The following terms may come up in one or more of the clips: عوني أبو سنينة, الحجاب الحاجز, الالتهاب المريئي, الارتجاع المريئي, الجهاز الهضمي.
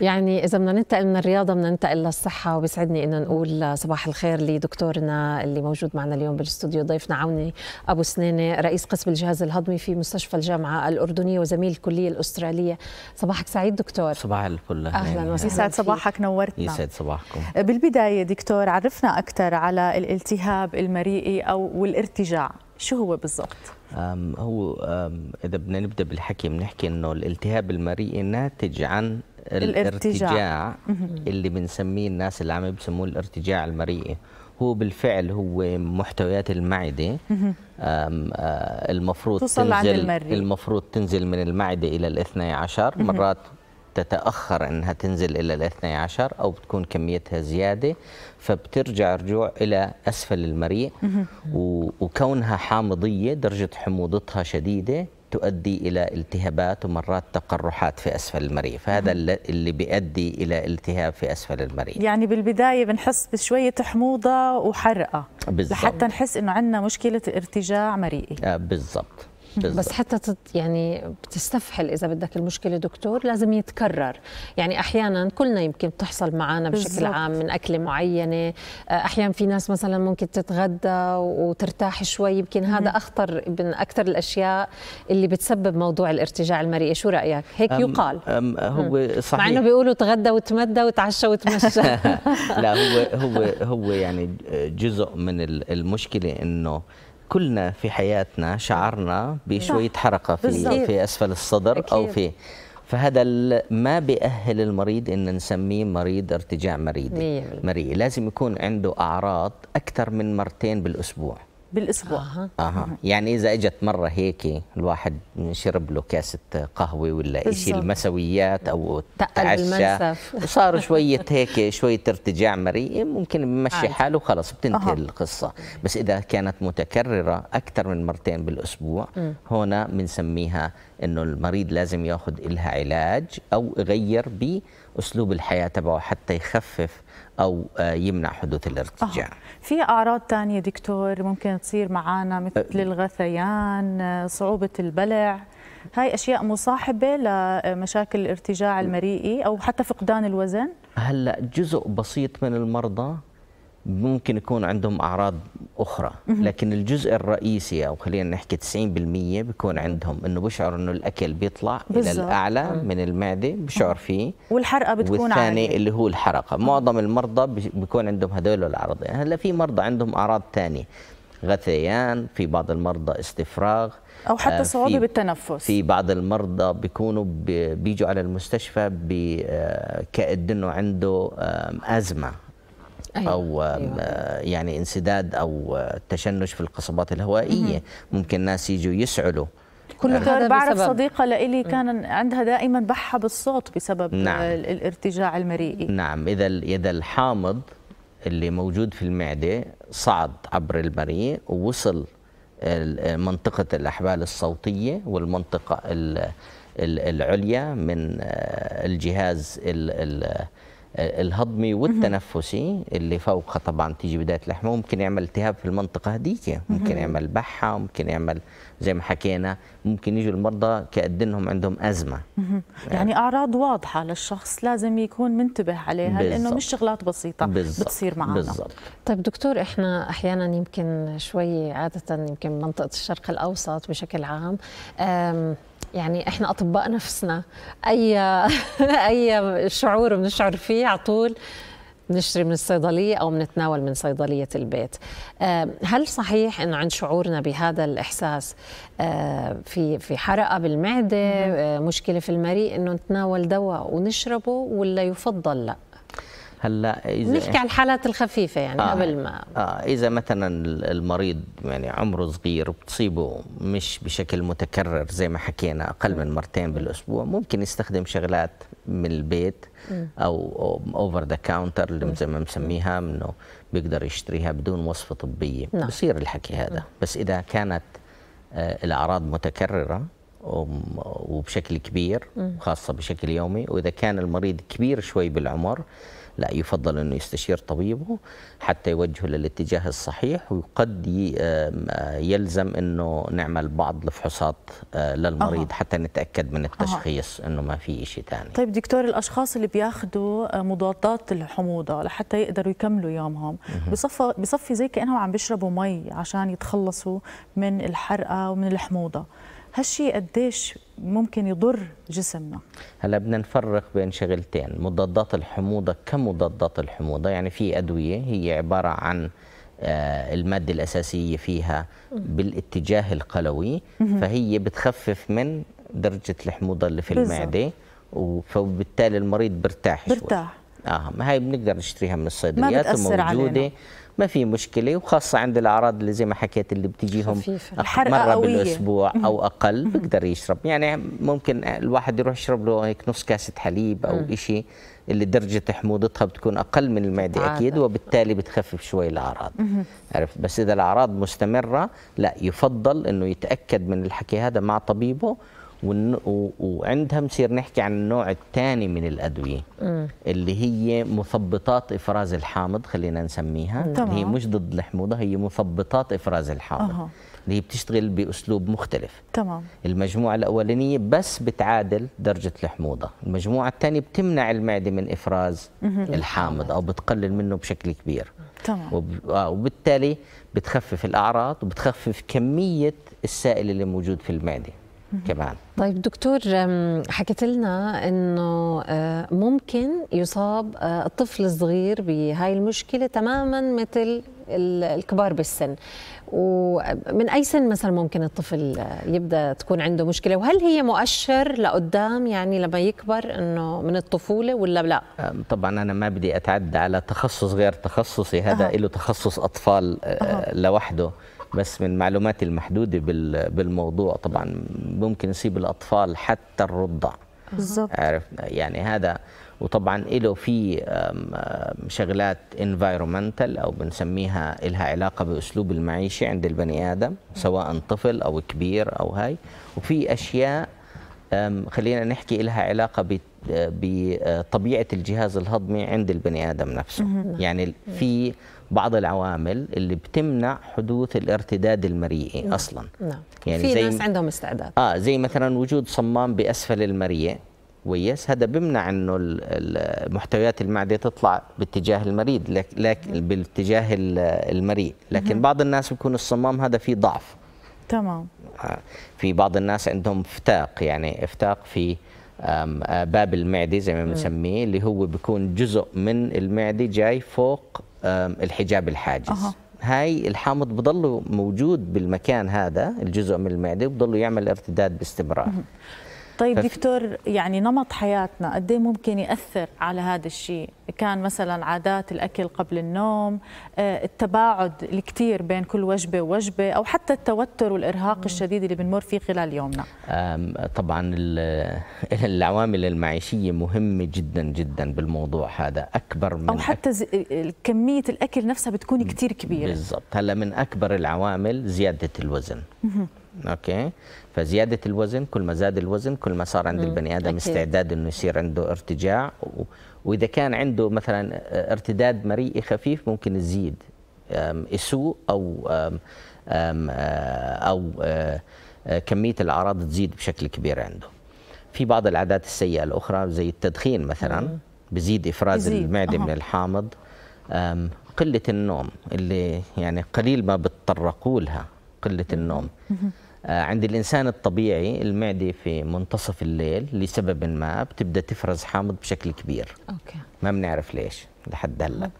يعني إذا بدنا ننتقل من الرياضة بدنا ننتقل للصحة، وبيسعدني إنه نقول صباح الخير لدكتورنا اللي موجود معنا اليوم بالاستوديو، ضيفنا عوني أبو سنينة، رئيس قسم الجهاز الهضمي في مستشفى الجامعة الأردنية وزميل الكلية الاسترالية. صباحك سعيد دكتور. صباح الفل. أهلا وسهلا. يسعد صباحك، نورتنا. يسعد صباحكم. بالبداية دكتور، عرفنا أكثر على الالتهاب المريئي أو الارتجاع، شو هو بالضبط؟ هو إذا بدنا نبدأ بالحكي بنحكي إنه الالتهاب المريئي ناتج عن الارتجاع اللي بنسميه الناس اللي عم بسموه الارتجاع المريئي. هو بالفعل هو محتويات المعدة المفروض تنزل من المعدة إلى الاثني عشر، مرات تتأخر أنها تنزل إلى الاثني عشر أو بتكون كميتها زيادة، فبترجع رجوع إلى أسفل المريء، وكونها حامضية درجة حموضتها شديدة تؤدي إلى التهابات ومرات تقرحات في أسفل المريء، فهذا اللي بيؤدي إلى التهاب في أسفل المريء. يعني بالبداية بنحس بشوية حموضة وحرقة لحتى نحس إنه عندنا مشكلة ارتجاع مريئي. بالضبط. بس حتى يعني بتستفحل إذا بدك المشكلة دكتور، لازم يتكرر. يعني أحيانا كلنا يمكن بتحصل معنا بشكل بالزبط. عام من أكلة معينة، أحيانا في ناس مثلا ممكن تتغدى وترتاح شوي، يمكن هذا أخطر من أكثر الأشياء اللي بتسبب موضوع الارتجاع المريئي. شو رأيك؟ هيك يقال. هو صحيح، مع أنه بيقولوا تغدى وتمدى وتعشى وتمشى. لا، هو يعني جزء من المشكلة إنه كلنا في حياتنا شعرنا بشوية حرقة في أسفل الصدر أكيد. أو في، فهذا ما بيأهل المريض إن نسميه مريض ارتجاع مريئي. لازم يكون عنده أعراض أكثر من مرتين بالأسبوع. يعني إذا إجت مرة هيك الواحد شرب له كاسة قهوة ولا شيء المسويات أو تعشى وصار شوية هيك شوية ارتجاع مريئي، ممكن بمشي حاله وخلص بتنتهي القصة. بس إذا كانت متكررة أكثر من مرتين بالأسبوع، هنا بنسميها إنه المريض لازم ياخذ إلها علاج أو يغير بأسلوب الحياة تبعه حتى يخفف أو يمنع حدوث الارتجاع. في أعراض تانية دكتور ممكن تصير معانا مثل الغثيان، صعوبة البلع، هاي أشياء مصاحبة لمشاكل الارتجاع المريئي أو حتى فقدان الوزن؟ هلأ جزء بسيط من المرضى ممكن يكون عندهم أعراض أخرى، لكن الجزء الرئيسي أو خلينا نحكي 90% بيكون عندهم إنه بشعر إنه الأكل بيطلع بالزبط. إلى الأعلى من المعدة بشعر فيه، والحرقة بتكون والثاني عالية. اللي هو الحرقة، معظم المرضى بيكون عندهم هذول الأعراض. هلا في مرضى عندهم أعراض ثانية، غثيان، في بعض المرضى استفراغ أو حتى صعوبة بالتنفس، في بعض المرضى بيكونوا بيجوا على المستشفى كأنه عنده أزمة أو يعني انسداد أو تشنج في القصبات الهوائية، ممكن ناس يجوا يسعلوا. كل هذا بعرف بسبب. صديقة لإلي كان عندها دائما بحة بالصوت بسبب الارتجاع المريئي. نعم، إذا الحامض اللي موجود في المعدة صعد عبر المريء ووصل منطقة الأحبال الصوتية والمنطقة العليا من الجهاز الهضمي والتنفسي اللي فوقها، طبعا تيجي بدايه اللحمه، ممكن يعمل التهاب في المنطقه هذيك، ممكن يعمل بحه، ممكن يعمل زي ما حكينا، ممكن يجوا المرضى كأنهم عندهم ازمه. يعني اعراض واضحه للشخص لازم يكون منتبه عليها لانه مش شغلات بسيطه بتصير معنا. بالضبط. طيب دكتور، احنا احيانا يمكن شوي عاده يمكن منطقه الشرق الاوسط بشكل عام يعني احنا اطباء نفسنا، اي شعور بنشعر فيه على طول بنشتري من الصيدليه او بنتناول من صيدليه البيت. هل صحيح انه عند شعورنا بهذا الاحساس في حرقه بالمعده، مشكله في المريء، انه نتناول دواء ونشربه ولا يفضل لا؟ هلا إذا نحكي على الحالات الخفيفة يعني قبل ما إذا مثلا المريض يعني عمره صغير وبتصيبه مش بشكل متكرر زي ما حكينا أقل من مرتين بالأسبوع، ممكن يستخدم شغلات من البيت أو أوفر ذا كاونتر اللي زي ما بنسميها، إنه بيقدر يشتريها بدون وصفة طبية. بصير الحكي هذا، بس إذا كانت الأعراض متكررة وبشكل كبير، خاصة بشكل يومي، وإذا كان المريض كبير شوي بالعمر لا، يفضل أنه يستشير طبيبه حتى يوجهه للاتجاه الصحيح، وقد يلزم أنه نعمل بعض الفحوصات للمريض حتى نتأكد من التشخيص أنه ما في شيء ثاني. طيب دكتور، الأشخاص اللي بياخذوا مضادات الحموضة لحتى يقدروا يكملوا يومهم بصفي زي كأنهم عم بيشربوا مي عشان يتخلصوا من الحرقة ومن الحموضة، هالشيء قديش ممكن يضر جسمنا؟ هلا بدنا نفرق بين شغلتين، مضادات الحموضة كمضادات الحموضة، يعني في أدوية هي عبارة عن المادة الأساسية فيها بالاتجاه القلوي، فهي بتخفف من درجة الحموضة اللي في المعدة، فبالتالي المريض برتاح شوي. هاي بنقدر نشتريها من الصيدليات وموجودة، ما في مشكلة، وخاصة عند الأعراض اللي زي ما حكيت اللي بتجيهم مرة بالأسبوع أو أقل بقدر يشرب، يعني ممكن الواحد يروح يشرب له هيك نص كاسة حليب أو إشي اللي درجة حموضتها بتكون أقل من المعدة أكيد، وبالتالي بتخفف شوي الأعراض. عرفت؟ بس إذا الأعراض مستمرة لا، يفضل إنه يتأكد من الحكي هذا مع طبيبه، وعندها بنصير نحكي عن النوع الثاني من الأدوية اللي هي مثبطات إفراز الحامض، خلينا نسميها اللي هي مش ضد الحموضة، هي مثبطات إفراز الحامض اللي هي بتشتغل بأسلوب مختلف. المجموعة الأولانية بس بتعادل درجة الحموضة، المجموعة الثانية بتمنع المعدة من إفراز الحامض أو بتقلل منه بشكل كبير. وبالتالي بتخفف الأعراض وبتخفف كمية السائل اللي موجود في المعدة كمان. طيب دكتور، حكيت لنا انه ممكن يصاب الطفل الصغير بهاي المشكله تماما مثل الكبار بالسن، ومن اي سن مثلا ممكن الطفل يبدا تكون عنده مشكله، وهل هي مؤشر لقدام يعني لما يكبر انه من الطفوله ولا لا؟ طبعا انا ما بدي اتعدى على تخصص غير تخصصي، هذا له تخصص اطفال لوحده، بس من معلوماتي المحدودة بالموضوع طبعا ممكن يصيب الأطفال حتى الرضع. عارف يعني هذا، وطبعا له في شغلات انفايرومنتال او بنسميها لها علاقة بأسلوب المعيشة عند البني آدم سواء طفل او كبير او هاي، وفي اشياء خلينا نحكي لها علاقة بطبيعة الجهاز الهضمي عند البني آدم نفسه. يعني في بعض العوامل اللي بتمنع حدوث الارتداد المريئي أصلاً. يعني في ناس عندهم استعداد زي مثلاً وجود صمام بأسفل المريء، كويس، هذا بمنع انه محتويات المعده تطلع باتجاه المريض بالاتجاه المريء، لكن بعض الناس بيكون الصمام هذا فيه ضعف. في بعض الناس عندهم افتاق، يعني افتاق في باب المعدة زي ما بنسميه، اللي هو بيكون جزء من المعدة جاي فوق الحجاب الحاجز. هاي الحامض بضله موجود بالمكان هذا الجزء من المعدة وبضله يعمل ارتداد باستمرار. طيب دكتور، يعني نمط حياتنا قد ايه ممكن يأثر على هذا الشيء؟ كان مثلا عادات الأكل قبل النوم، التباعد الكثير بين كل وجبة ووجبة، أو حتى التوتر والإرهاق الشديد اللي بنمر فيه خلال يومنا. طبعا العوامل المعيشية مهمة جدا جدا بالموضوع هذا، أكبر من أو حتى كمية الأكل نفسها بتكون كثير كبيرة. بالضبط. هلا من أكبر العوامل زيادة الوزن. اوكي، فزياده الوزن، كل ما زاد الوزن كل ما صار عند البني ادم استعداد انه يصير عنده ارتجاع، واذا كان عنده مثلا ارتداد مريئي خفيف ممكن يزيد يسوء أو كميه الاعراض تزيد بشكل كبير عنده. في بعض العادات السيئه الاخرى زي التدخين مثلا بزيد افراز المعده من الحامض، قله النوم اللي يعني قليل ما بتطرقوا لها، قلة النوم. عند الإنسان الطبيعي المعدة في منتصف الليل لسبب ما بتبدأ تفرز حامض بشكل كبير. ما بنعرف ليش لحد هلا.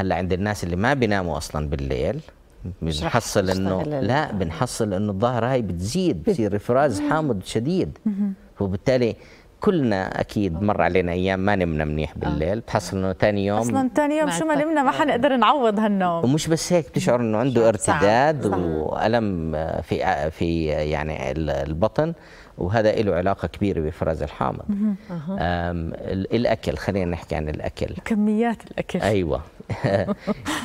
هلا عند الناس اللي ما بيناموا أصلا بالليل بنحصل انه لا، بنحصل انه الظاهرة هاي بتزيد، بصير إفراز حامض شديد، وبالتالي كلنا اكيد مر علينا ايام ما نمنا منيح بالليل، بتحصل انه ثاني يوم شو ما نمنا ما حنقدر نعوض هالنوم، ومش بس هيك بتشعر انه عنده ارتداد وألم في يعني البطن، وهذا له علاقه كبيره بافراز الحامض. الاكل، خلينا نحكي عن الاكل، كميات الاكل، ايوه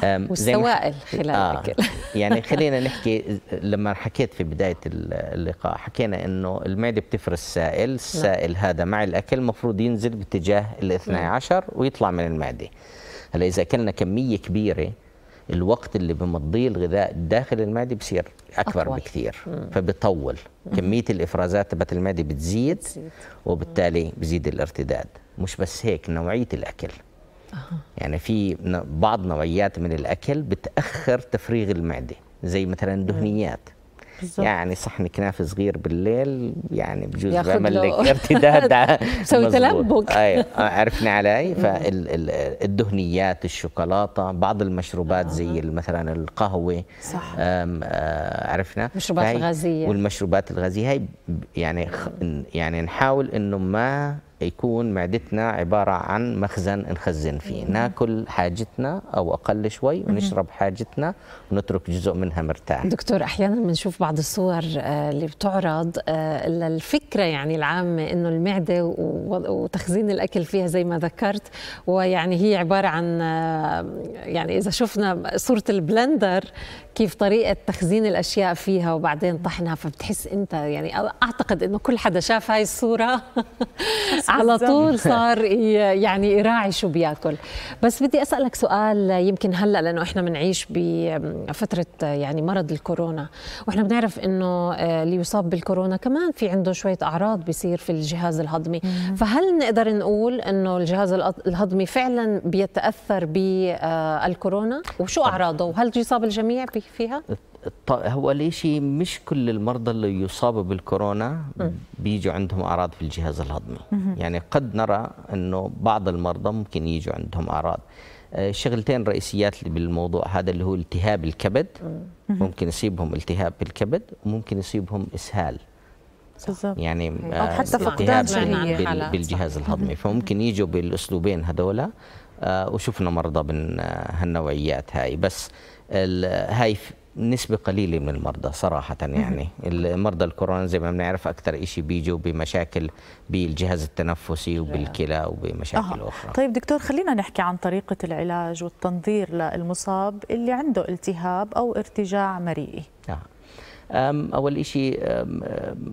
والسوائل خلال الاكل. يعني خلينا نحكي، لما حكيت في بدايه اللقاء حكينا انه المعده بتفرز سائل، السائل هذا مع الاكل المفروض ينزل باتجاه ال12 ويطلع من المعده. هلا اذا اكلنا كميه كبيره، الوقت اللي بمضيه الغذاء داخل المعده بصير اكبر أطول بكثير، فبطول كميه الافرازات تبعت المعده بتزيد، وبالتالي بزيد الارتداد. مش بس هيك، نوعيه الاكل، يعني في بعض نوعيات من الاكل بتاخر تفريغ المعده، زي مثلا الدهنيات. يعني صحن كنافه صغير بالليل يعني بجوز بعمل لك ارتداد بسوي تلبك. ايوه عرفنا علي. فالدهنيات، الشوكولاته، بعض المشروبات زي مثلا القهوه، صح، عرفنا، المشروبات الغازيه والمشروبات الغازيه. هي يعني نحاول انه ما يكون معدتنا عباره عن مخزن نخزن فيه، ناكل حاجتنا او اقل شوي، ونشرب حاجتنا، ونترك جزء منها مرتاح. دكتور، احيانا بنشوف بعض الصور اللي بتعرض، الفكره يعني العامه انه المعده وتخزين الاكل فيها زي ما ذكرت، ويعني هي عباره عن، يعني اذا شفنا صوره البلندر كيف طريقه تخزين الاشياء فيها وبعدين طحنها، فبتحس انت، يعني اعتقد انه كل حدا شاف هاي الصوره على طول صار يعني يراعي شو بياكل. بس بدي اسالك سؤال، يمكن هلا لانه احنا بنعيش بفتره يعني مرض الكورونا، واحنا بنعرف انه اللي يصاب بالكورونا كمان في عنده شويه اعراض بيصير في الجهاز الهضمي، فهل نقدر نقول انه الجهاز الهضمي فعلا بيتاثر بالكورونا؟ وشو اعراضه؟ وهل يصاب الجميع فيها؟ هو الشيء مش كل المرضى اللي يصابوا بالكورونا بيجوا عندهم اعراض في الجهاز الهضمي، يعني قد نرى انه بعض المرضى ممكن يجوا عندهم اعراض. شغلتين رئيسيات بالموضوع هذا، اللي هو التهاب الكبد، ممكن يصيبهم التهاب بالكبد، وممكن يصيبهم اسهال، يعني او حتى فقدان بالجهاز الهضمي، فممكن يجوا بالاسلوبين هذولا. وشفنا مرضى من هالنوعيات هاي، بس هاي نسبة قليلة من المرضى صراحة. يعني المرضى الكورونا زي ما بنعرف أكثر شيء بيجوا بمشاكل بالجهاز التنفسي وبالكلى وبمشاكل أخرى. طيب دكتور، خلينا نحكي عن طريقة العلاج والتنظير للمصاب اللي عنده التهاب أو ارتجاع مريئي. أول شيء،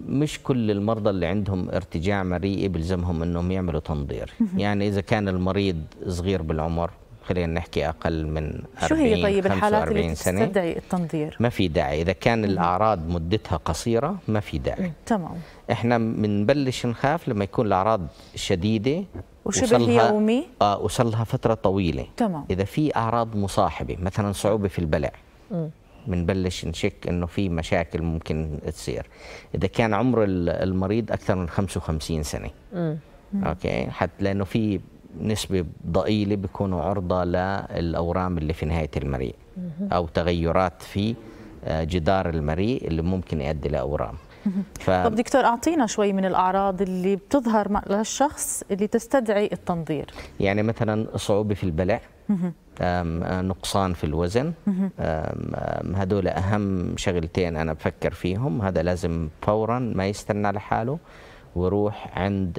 مش كل المرضى اللي عندهم ارتجاع مريئي بلزمهم أنهم يعملوا تنظير. يعني إذا كان المريض صغير بالعمر، خلينا نحكي أقل من 40 سنة، شو هي طيب الحالات اللي بتستدعي التنظير؟ ما في داعي، إذا كان الأعراض مدتها قصيرة ما في داعي. تمام. إحنا بنبلش نخاف لما يكون الأعراض شديدة وشبه يومي، وصلها فترة طويلة. تمام. إذا في أعراض مصاحبة، مثلا صعوبة في البلع، بنبلش نشك انه في مشاكل ممكن تصير. اذا كان عمر المريض اكثر من 55 سنه، اوكي، حتى لانه في نسبه ضئيله بيكونوا عرضه للاورام اللي في نهايه المريء، او تغيرات في جدار المريء اللي ممكن يؤدي لاورام. طب دكتور، اعطينا شوي من الاعراض اللي بتظهر للشخص اللي تستدعي التنظير. يعني مثلا صعوبه في البلع، نقصان في الوزن، هذول أهم شغلتين أنا بفكر فيهم. هذا لازم فورا ما يستنى لحاله وروح عند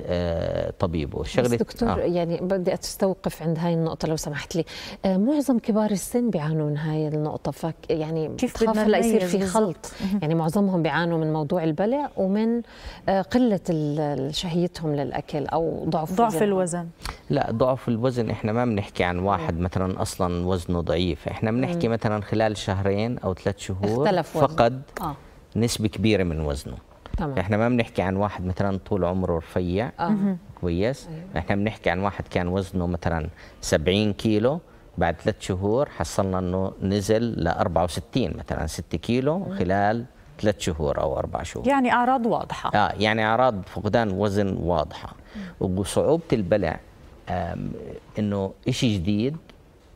طبيبه. شغلة دكتور، يعني بدي أستوقف عند هاي النقطة لو سمحت لي. معظم كبار السن بيعانوا من هاي النقطة، يعني كيف بدنا يصير في خلط؟ يعني معظمهم بيعانوا من موضوع البلع ومن قلة شهيتهم للأكل، أو ضعف الوزن. لا، ضعف الوزن احنا ما بنحكي عن واحد مثلا أصلا وزنه ضعيف، احنا بنحكي مثلا خلال شهرين أو 3 شهور فقد نسبة كبيرة من وزنه. طبعا. احنا ما بنحكي عن واحد مثلا طول عمره رفيع، كويس، احنا بنحكي عن واحد كان وزنه مثلا 70 كيلو، بعد 3 شهور حصلنا انه نزل ل 64 مثلا، 6 كيلو خلال 3 شهور او 4 شهور. يعني اعراض واضحه. يعني اعراض فقدان وزن واضحه. وصعوبه البلع انه شيء جديد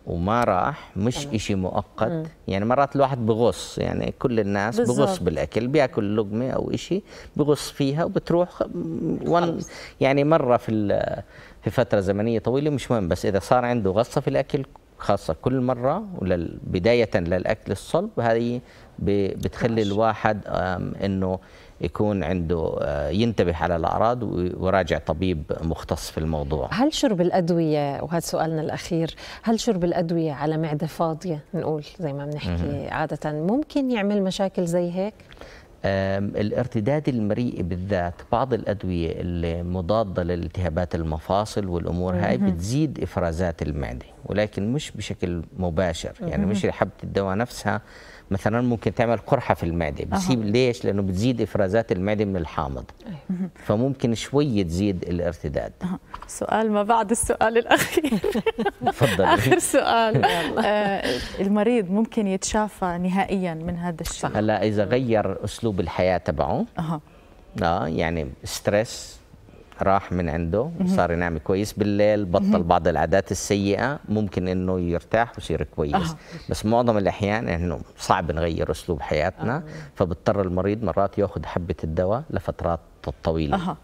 وما راح، مش شيء مؤقت. يعني مرات الواحد بغص، يعني كل الناس بغص بالاكل، بياكل لقمه او شيء بغص فيها وبتروح يعني مره في فتره زمنيه طويله، مش مهم. بس اذا صار عنده غصه في الاكل خاصة كل مرة بداية للأكل الصلب هذه بتخلي الواحد أنه يكون عنده ينتبه على الأعراض ويراجع طبيب مختص في الموضوع. هل شرب الأدوية، وهذا سؤالنا الأخير، هل شرب الأدوية على معدة فاضية نقول زي ما بنحكي عادة ممكن يعمل مشاكل زي هيك؟ الارتداد المريئي بالذات بعض الأدوية المضادة للالتهابات المفاصل والأمور هاي بتزيد إفرازات المعدة، ولكن مش بشكل مباشر، يعني مش حبة الدواء نفسها مثلا ممكن تعمل قرحة في المعدة بسيب. ليش؟ لأنه بتزيد إفرازات المعدة من الحامض، فممكن شوية تزيد الارتداد. سؤال ما بعد السؤال الأخير. تفضل. آخر سؤال. المريض ممكن يتشافى نهائيا من هذا الشيء؟ هلا إذا غير أسلوب الحياة تبعه، يعني ستريس راح من عنده، صار ينام كويس بالليل، بطل بعض العادات السيئة، ممكن انه يرتاح ويصير كويس. بس معظم الأحيان انه صعب نغير أسلوب حياتنا، فبضطر المريض مرات ياخذ حبة الدواء لفترات طويلة.